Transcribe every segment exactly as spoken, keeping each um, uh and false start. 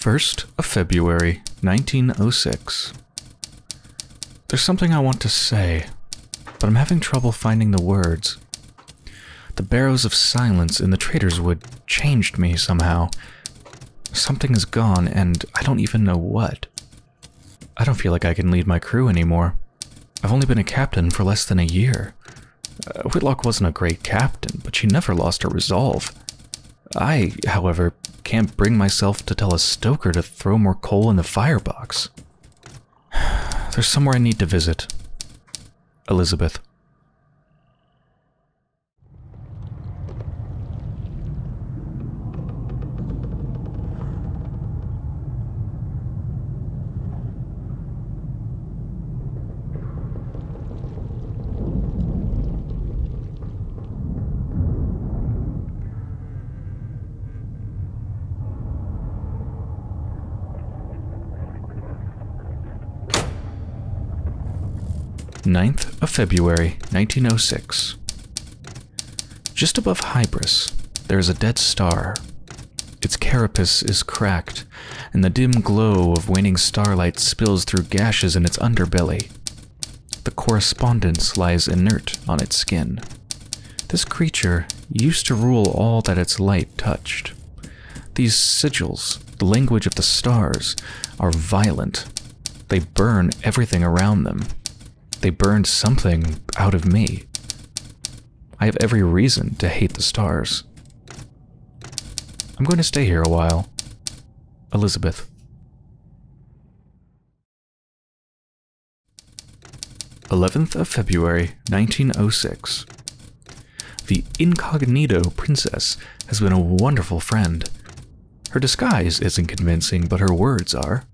first of February, nineteen oh six. There's something I want to say, but I'm having trouble finding the words. The barrows of silence in the Trader's Wood changed me somehow. Something is gone, and I don't even know what. I don't feel like I can lead my crew anymore. I've only been a captain for less than a year. Uh, Whitlock wasn't a great captain, but she never lost her resolve. I, however, can't bring myself to tell a stoker to throw more coal in the firebox. There's somewhere I need to visit. Elizabeth. ninth of February, nineteen oh six. Just above Hybris, there is a dead star. Its carapace is cracked, and the dim glow of waning starlight spills through gashes in its underbelly. The correspondence lies inert on its skin. This creature used to rule all that its light touched. These sigils, the language of the stars, are violent. They burn everything around them. They burned something out of me. I have every reason to hate the stars. I'm going to stay here a while. Elizabeth. eleventh of February, nineteen oh six. The incognito princess has been a wonderful friend. Her disguise isn't convincing, but her words are.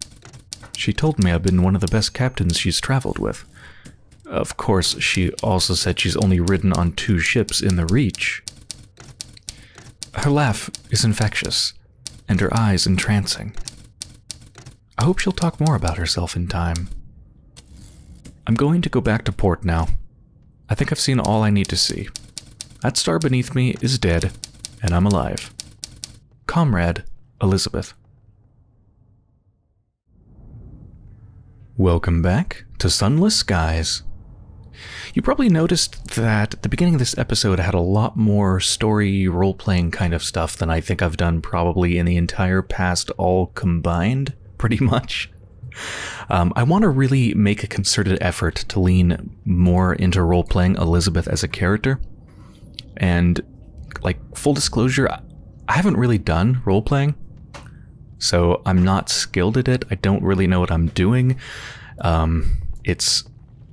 She told me I've been one of the best captains she's traveled with. Of course, she also said she's only ridden on two ships in the Reach. Her laugh is infectious, and her eyes entrancing. I hope she'll talk more about herself in time. I'm going to go back to port now. I think I've seen all I need to see. That star beneath me is dead, and I'm alive. Comrade Elizabeth. Welcome back to Sunless Skies. You probably noticed that at the beginning of this episode I had a lot more story role-playing kind of stuff than I think I've done probably in the entire past all combined, pretty much. Um, I want to really make a concerted effort to lean more into role-playing Elizabeth as a character. And, like, full disclosure, I haven't really done role-playing, so I'm not skilled at it. I don't really know what I'm doing. Um, it's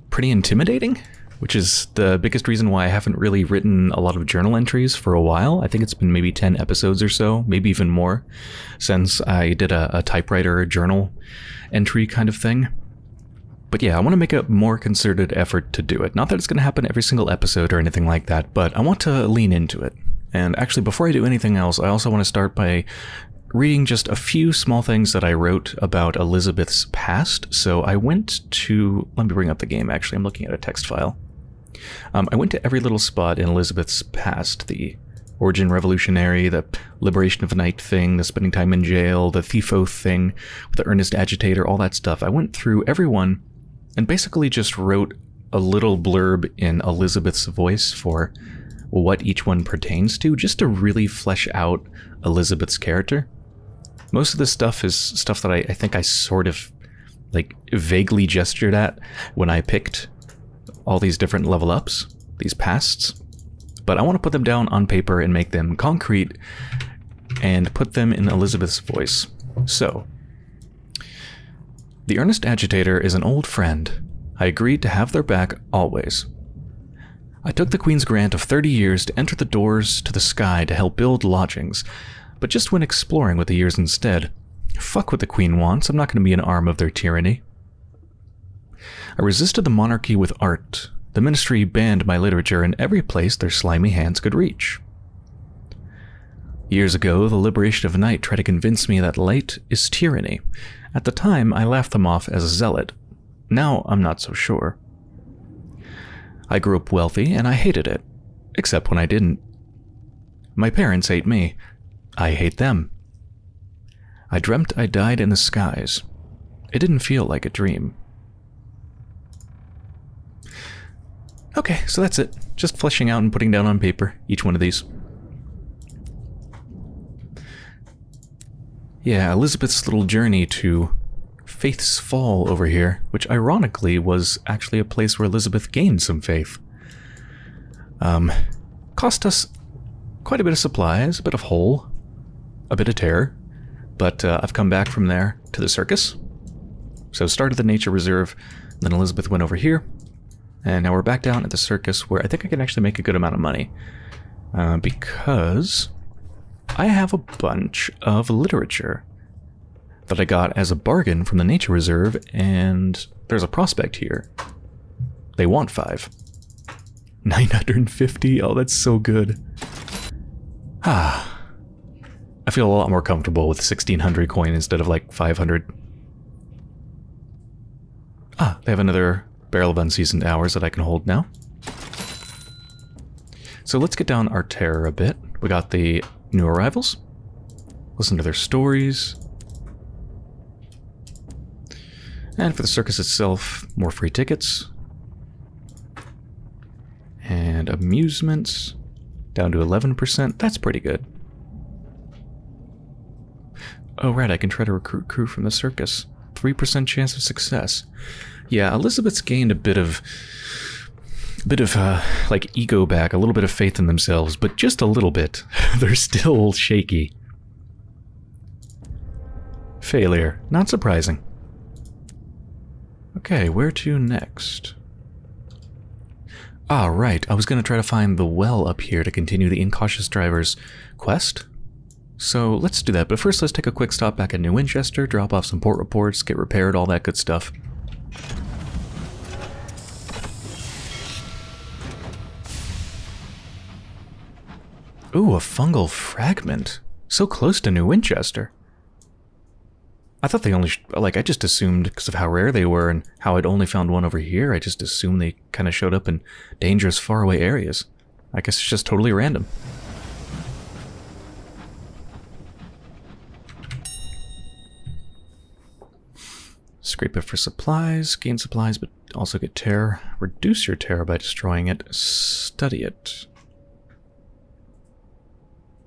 pretty intimidating, which is the biggest reason why I haven't really written a lot of journal entries for a while. I think it's been maybe ten episodes or so, maybe even more, since I did a, a typewriter journal entry kind of thing. But yeah, I want to make a more concerted effort to do it. Not that it's going to happen every single episode or anything like that, but I want to lean into it. And actually, before I do anything else, I also want to start by reading just a few small things that I wrote about Elizabeth's past. So I went to, let me bring up the game actually, I'm looking at a text file. Um, I went to every little spot in Elizabeth's past, the Origin Revolutionary, the Liberation of Night thing, the spending time in jail, the Thief Oath thing, the Earnest Agitator, all that stuff. I went through everyone and basically just wrote a little blurb in Elizabeth's voice for what each one pertains to, just to really flesh out Elizabeth's character. Most of this stuff is stuff that I, I think I sort of, like, vaguely gestured at when I picked all these different level ups, these pasts. But I want to put them down on paper and make them concrete and put them in Elizabeth's voice. So, the Earnest Agitator is an old friend. I agreed to have their back always. I took the Queen's grant of thirty years to enter the doors to the sky to help build lodgings. But just when exploring with the years instead, fuck what the Queen wants, I'm not going to be an arm of their tyranny. I resisted the monarchy with art. The ministry banned my literature in every place their slimy hands could reach. Years ago, the Liberation of Night tried to convince me that light is tyranny. At the time, I laughed them off as a zealot. Now I'm not so sure. I grew up wealthy and I hated it, except when I didn't. My parents hate me. I hate them. I dreamt I died in the skies. It didn't feel like a dream. Okay, so that's it. Just fleshing out and putting down on paper each one of these. Yeah, Elizabeth's little journey to Faith's Fall over here, which ironically was actually a place where Elizabeth gained some faith. Um, cost us quite a bit of supplies, a bit of hole, a bit of terror, but uh, I've come back from there to the circus. So started the nature reserve, then Elizabeth went over here, and now we're back down at the circus where I think I can actually make a good amount of money, uh, because I have a bunch of literature that I got as a bargain from the nature reserve, and there's a prospect here. They want five. nine hundred fifty? Oh, that's so good. Ah. I feel a lot more comfortable with sixteen hundred coin instead of like five hundred. Ah, they have another barrel of unseasoned hours that I can hold now. So let's get down our terror a bit. We got the new arrivals. Listen to their stories. And for the circus itself, more free tickets. And amusements, down to eleven percent. That's pretty good. Oh, right, I can try to recruit crew from the circus. three percent chance of success. Yeah, Elizabeth's gained a bit of, a bit of, uh, like, ego back, a little bit of faith in themselves, but just a little bit. They're still shaky. Failure. Not surprising. Okay, where to next? Ah, right. I was going to try to find the well up here to continue the Incautious Driver's quest. So let's do that. But first, let's take a quick stop back at New Winchester, drop off some port reports, get repaired, all that good stuff. Ooh, a fungal fragment. So close to New Winchester. I thought they only, like, I just assumed, because of how rare they were and how I'd only found one over here, I just assumed they kind of showed up in dangerous faraway areas. I guess it's just totally random. Scrape it for supplies, gain supplies, but also get terror. Reduce your terror by destroying it. Study it.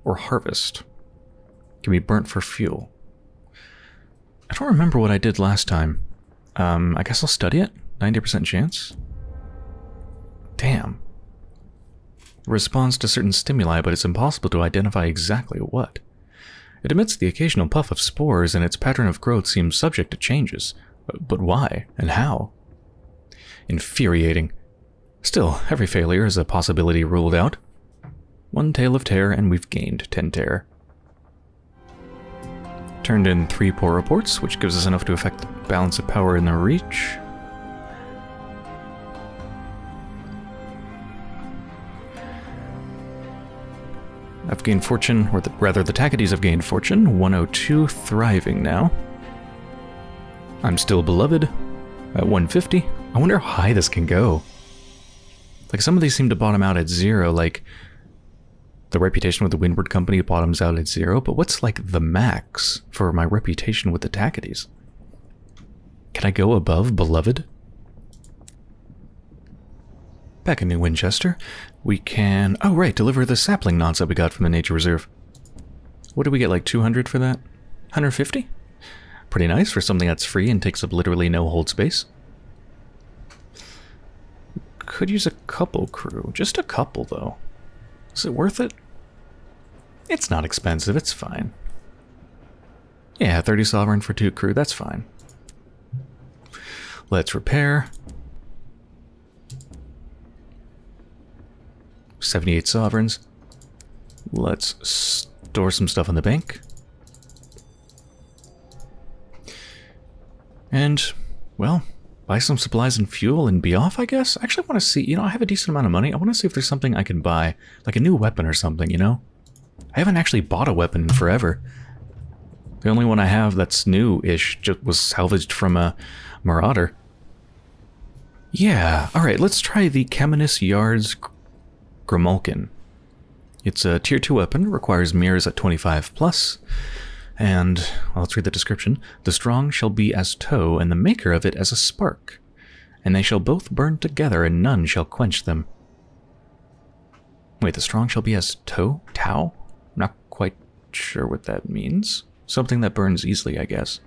Or harvest. Can be burnt for fuel. I don't remember what I did last time. Um, I guess I'll study it. ninety percent chance. Damn. It responds to certain stimuli, but it's impossible to identify exactly what. It emits the occasional puff of spores, and its pattern of growth seems subject to changes. But why? And how? Infuriating. Still, every failure is a possibility ruled out. One tale of terror, and we've gained ten terror. Turned in three poor reports, which gives us enough to affect the balance of power in the Reach. I've gained fortune, or the, rather the Tacites have gained fortune, one oh two, thriving now. I'm still beloved at one fifty. I wonder how high this can go. Like, some of these seem to bottom out at zero, like the reputation with the Windward Company bottoms out at zero, but what's like the max for my reputation with the Tacites? Can I go above beloved? Back in New Winchester, we can... Oh, right, deliver the sapling knots that we got from the Nature Reserve. What did we get, like two hundred for that? one hundred fifty? Pretty nice for something that's free and takes up literally no hold space. Could use a couple crew. Just a couple, though. Is it worth it? It's not expensive, it's fine. Yeah, thirty sovereign for two crew, that's fine. Let's repair. seventy-eight sovereigns. Let's store some stuff in the bank. And, well, buy some supplies and fuel and be off, I guess. I actually want to see, you know, I have a decent amount of money. I want to see if there's something I can buy, like a new weapon or something, you know? I haven't actually bought a weapon in forever. The only one I have that's new-ish just was salvaged from a marauder. Yeah, alright, let's try the Keminis Yard's Grimalkin. It's a tier two weapon, requires mirrors at twenty-five plus, And, well, let's read the description. The strong shall be as tow, and the maker of it as a spark. And they shall both burn together, and none shall quench them. Wait, the strong shall be as tow? Tau? I'm not quite sure what that means. Something that burns easily, I guess.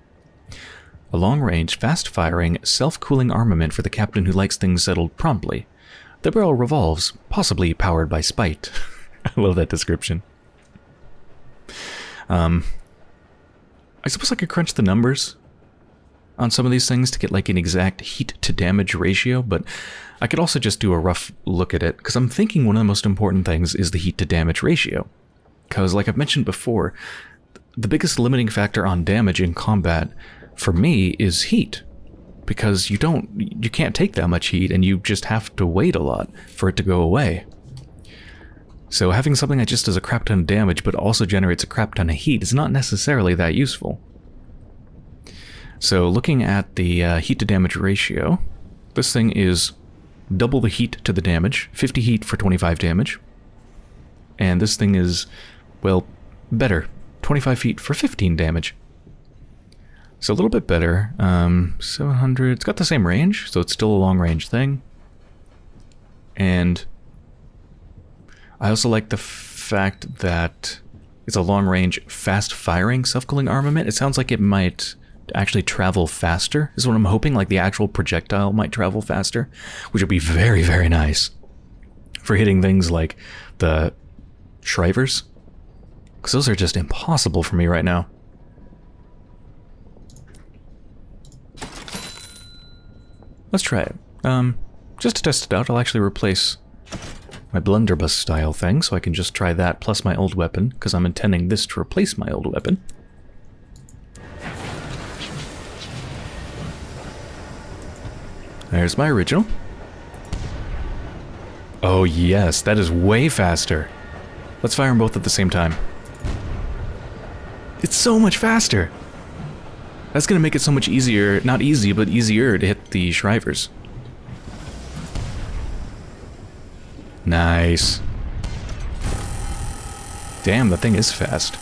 A long-range, fast-firing, self-cooling armament for the captain who likes things settled promptly. The barrel revolves, possibly powered by spite. I love that description. Um, I suppose I could crunch the numbers on some of these things to get like an exact heat-to-damage ratio, but I could also just do a rough look at it, because I'm thinking one of the most important things is the heat-to-damage ratio. Because, like I've mentioned before, the biggest limiting factor on damage in combat for me is heat, because you don't you can't take that much heat, and you just have to wait a lot for it to go away. So having something that just does a crap ton of damage but also generates a crap ton of heat is not necessarily that useful. So looking at the uh, heat to damage ratio, this thing is double the heat to the damage, fifty heat for twenty-five damage. And this thing is, well, better, twenty-five heat for fifteen damage. So a little bit better, um, seven hundred, it's got the same range, so it's still a long range thing. And I also like the fact that it's a long-range, fast-firing self-cooling armament. It sounds like it might actually travel faster, is what I'm hoping. Like, the actual projectile might travel faster, which would be very, very nice for hitting things like the Shrivers, because those are just impossible for me right now. Let's try it. Um, just to test it out, I'll actually replace my blunderbuss style thing, so I can just try that plus my old weapon, because I'm intending this to replace my old weapon. There's my original. Oh yes, that is way faster. Let's fire them both at the same time. It's so much faster! That's gonna make it so much easier, not easy, but easier to hit the Shrivers. Nice. Damn, the thing is fast.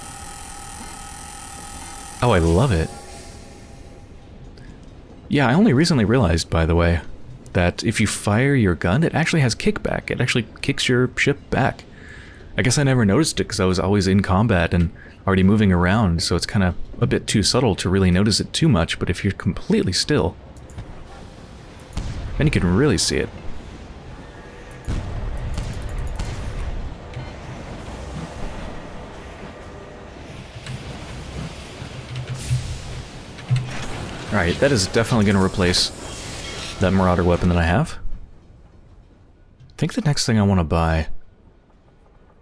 Oh, I love it. Yeah, I only recently realized, by the way, that if you fire your gun, it actually has kickback. It actually kicks your ship back. I guess I never noticed it because I was always in combat and already moving around, so it's kind of a bit too subtle to really notice it too much, but if you're completely still, then you can really see it. Alright, that is definitely going to replace that Marauder weapon that I have. I think the next thing I want to buy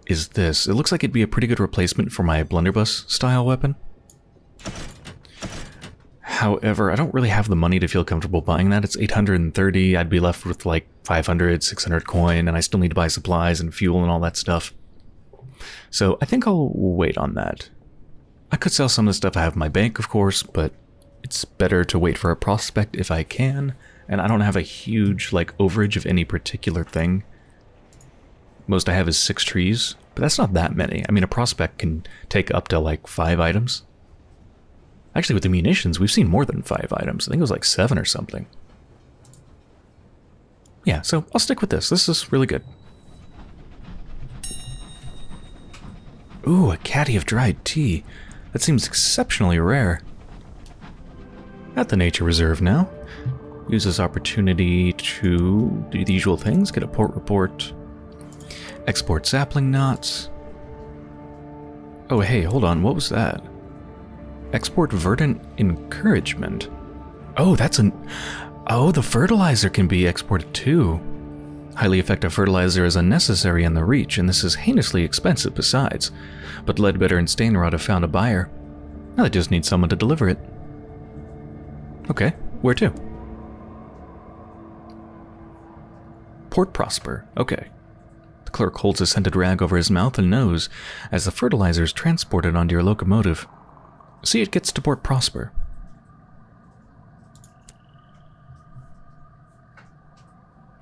is this. It looks like it'd be a pretty good replacement for my blunderbuss style weapon. However, I don't really have the money to feel comfortable buying that. It's eight hundred thirty, I'd be left with like five hundred, six hundred coin, and I still need to buy supplies and fuel and all that stuff. So I think I'll wait on that. I could sell some of the stuff I have in my bank, of course, but it's better to wait for a prospect if I can, and I don't have a huge, like, overage of any particular thing. Most I have is six trees, but that's not that many. I mean, a prospect can take up to, like, five items. Actually, with the munitions, we've seen more than five items. I think it was, like, seven or something. Yeah, so I'll stick with this. This is really good. Ooh, a caddy of dried tea. That seems exceptionally rare. At the nature reserve now. Use this opportunity to do the usual things. Get a port report. Export sapling knots. Oh hey, hold on, what was that? Export verdant encouragement. Oh, that's an... Oh, the fertilizer can be exported too. Highly effective fertilizer is unnecessary in the Reach, and this is heinously expensive besides. But Leadbetter and Stainrod have found a buyer. Now they just need someone to deliver it. Okay, where to? Port Prosper, okay. The clerk holds a scented rag over his mouth and nose as the fertilizer is transported onto your locomotive. See it gets to Port Prosper.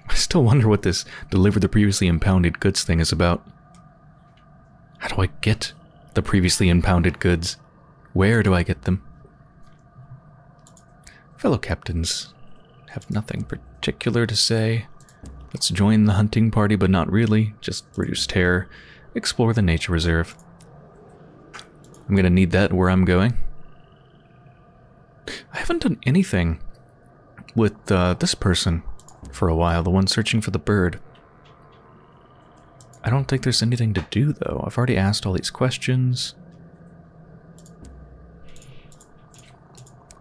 I still wonder what this deliver the previously impounded goods thing is about. How do I get the previously impounded goods? Where do I get them? Fellow captains have nothing particular to say. Let's join the hunting party, but not really. Just reduce terror. Explore the nature reserve. I'm going to need that where I'm going. I haven't done anything with uh, this person for a while, the one searching for the bird. I don't think there's anything to do, though. I've already asked all these questions.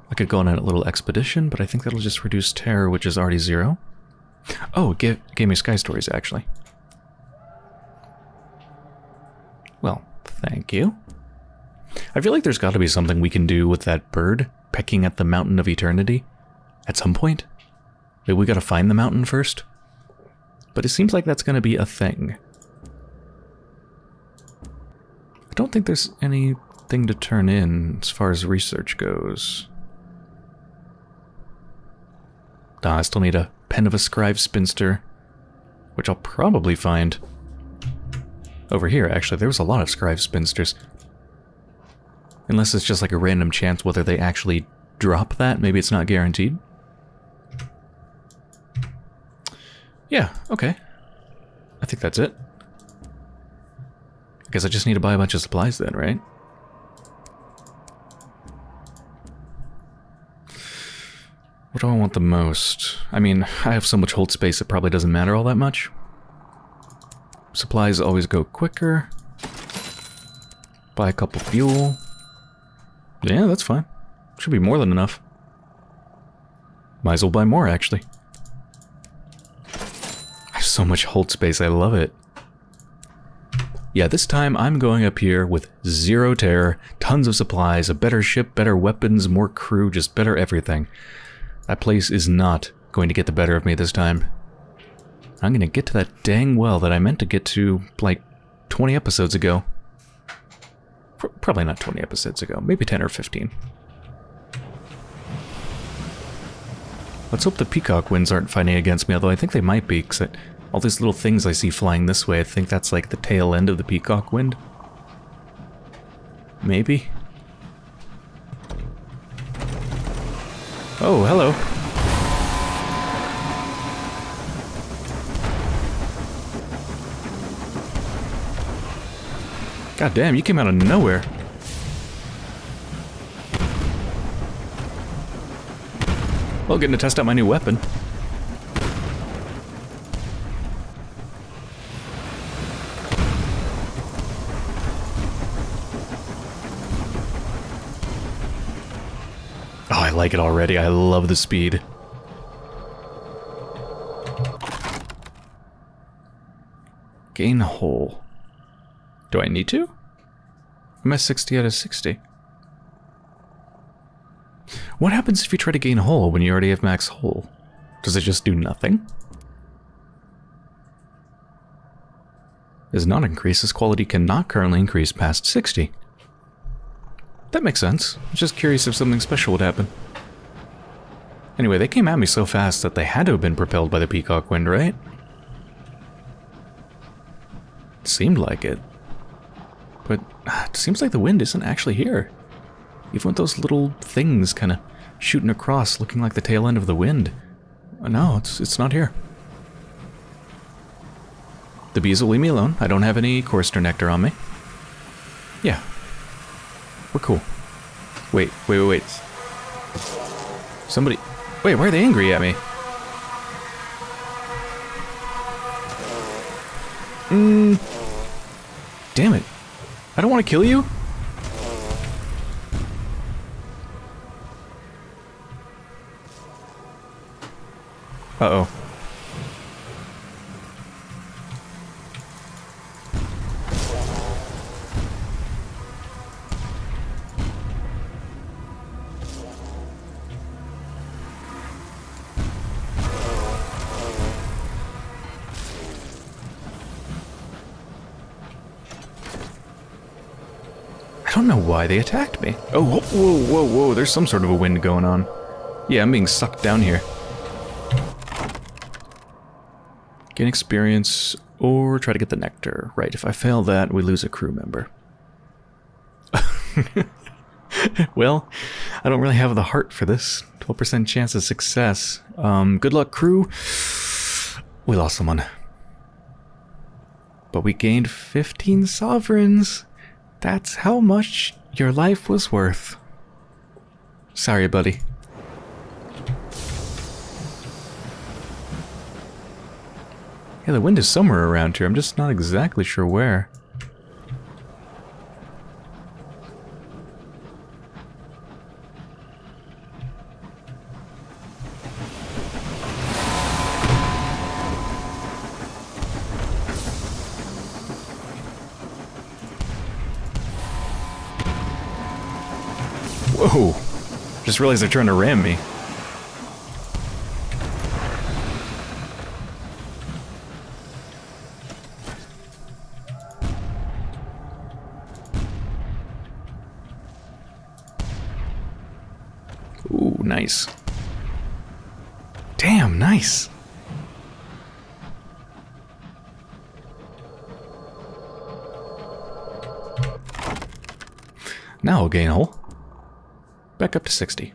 I could go on a little expedition, but I think that'll just reduce terror, which is already zero. Oh, it gave, gave me Sky Stories, actually. Well, thank you. I feel like there's got to be something we can do with that bird pecking at the Mountain of Eternity at some point. Maybe we got to find the mountain first. But it seems like that's going to be a thing. I don't think there's anything to turn in as far as research goes. Nah, I still need a pen of a scribe spinster, which I'll probably find over here. Actually, there was a lot of scribe spinsters. Unless it's just like a random chance whether they actually drop that. Maybe it's not guaranteed. Yeah, okay. I think that's it. I guess I just need to buy a bunch of supplies then, right? What do I want the most? I mean, I have so much hold space it probably doesn't matter all that much. Supplies always go quicker. Buy a couple fuel. Yeah, that's fine. Should be more than enough. Might as well buy more, actually. I have so much hold space, I love it. Yeah, this time I'm going up here with zero terror, tons of supplies, a better ship, better weapons, more crew, just better everything. That place is not going to get the better of me this time. I'm going to get to that dang well that I meant to get to, like, twenty episodes ago. Probably not twenty episodes ago, maybe ten or fifteen. Let's hope the peacock winds aren't fighting against me, although I think they might be, because all these little things I see flying this way, I think that's like the tail end of the peacock wind. Maybe? Oh, hello. God damn, you came out of nowhere. Well, getting to test out my new weapon. Oh, I like it already. I love the speed. Gain hole. Do I need to? I'm at sixty out of sixty. What happens if you try to gain hull when you already have max hull? Does it just do nothing? Does not increase. This quality cannot currently increase past sixty. That makes sense. I'm just curious if something special would happen. Anyway, they came at me so fast that they had to have been propelled by the peacock wind, right? It seemed like it. But it seems like the wind isn't actually here. Even with those little things kind of shooting across, looking like the tail end of the wind. No, it's, it's not here. The bees will leave me alone. I don't have any chorister nectar on me. Yeah. We're cool. Wait, wait, wait, wait. Somebody... Wait, why are they angry at me? Mm. Damn it. I don't want to kill you. Uh-oh. I don't know why they attacked me. Oh, whoa, whoa, whoa, whoa, there's some sort of a wind going on. Yeah, I'm being sucked down here. Gain experience, or try to get the nectar. Right, if I fail that, we lose a crew member. Well, I don't really have the heart for this. twelve percent chance of success. Um, good luck, crew. We lost someone. But we gained fifteen sovereigns. That's how much your life was worth. Sorry, buddy. Yeah, the wind is somewhere around here. I'm just not exactly sure where. Whoa! Just realized they're trying to ram me. Ooh, nice. Damn, nice. Now I'll gain a hole. Back up to sixty.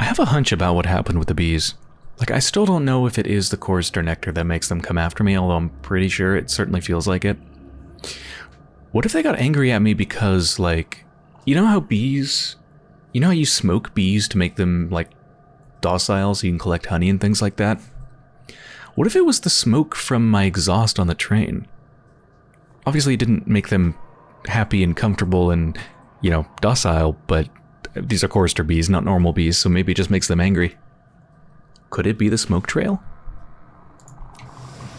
I have a hunch about what happened with the bees. Like, I still don't know if it is the coursed or nectar that makes them come after me, although I'm pretty sure it certainly feels like it. What if they got angry at me because, like, you know how bees... You know how you smoke bees to make them, like, docile so you can collect honey and things like that? What if it was the smoke from my exhaust on the train? Obviously it didn't make them happy and comfortable and, you know, docile, but these are chorister bees, not normal bees, so maybe it just makes them angry. Could it be the smoke trail?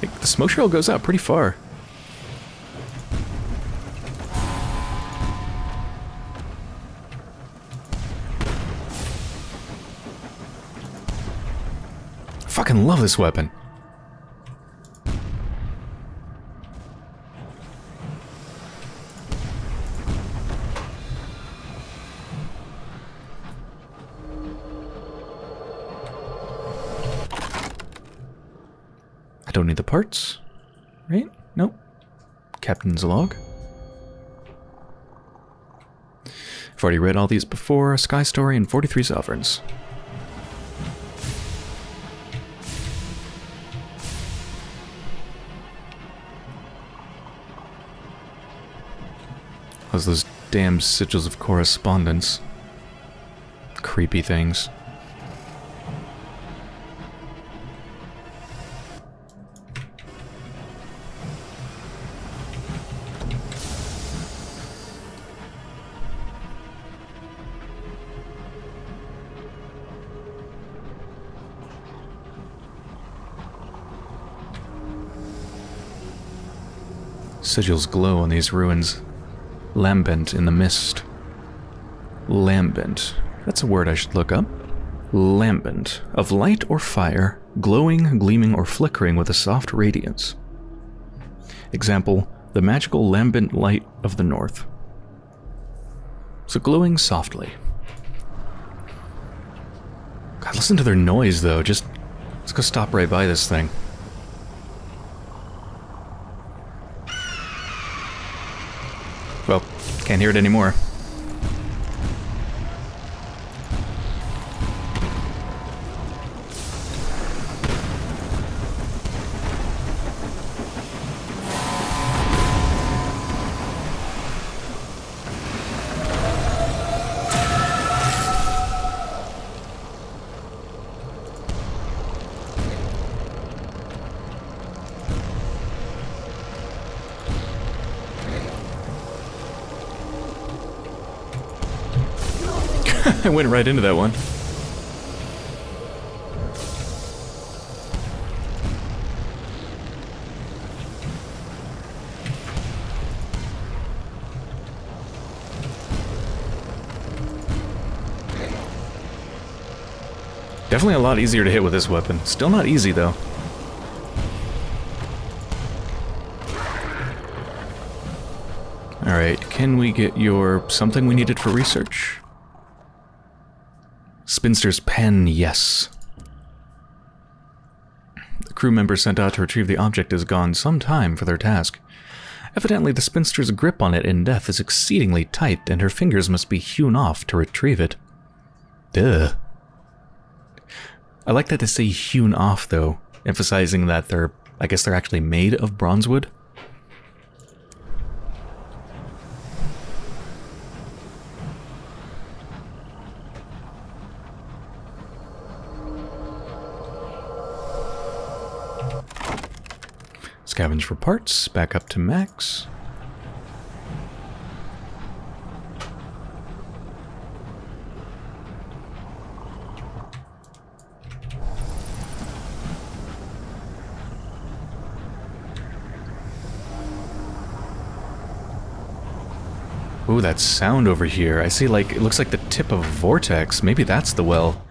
Like, the smoke trail goes out pretty far. I fucking love this weapon. Don't need the parts, right? Nope. Captain's log. I've already read all these before. Sky Story and forty-three sovereigns. How's those damn sigils of correspondence? Creepy things. Sigils glow on these ruins, lambent in the mist. Lambent. That's a word I should look up. Lambent. Of light or fire, glowing, gleaming, or flickering with a soft radiance. Example, the magical lambent light of the north. So glowing softly. God, listen to their noise though. Just, let's go stop right by this thing. Well, can't hear it anymore. I went right into that one. Definitely a lot easier to hit with this weapon. Still not easy though. Alright, can we get your... something we needed for research? Spinster's pen, yes. The crew member sent out to retrieve the object is gone some time for their task. Evidently the spinster's grip on it in death is exceedingly tight, and her fingers must be hewn off to retrieve it. Duh. I like that they say hewn off, though, emphasizing that they're, I guess they're actually made of bronzewood. Scavenge for parts, back up to max. Ooh, that sound over here. I see, like, it looks like the tip of a vortex. Maybe that's the well.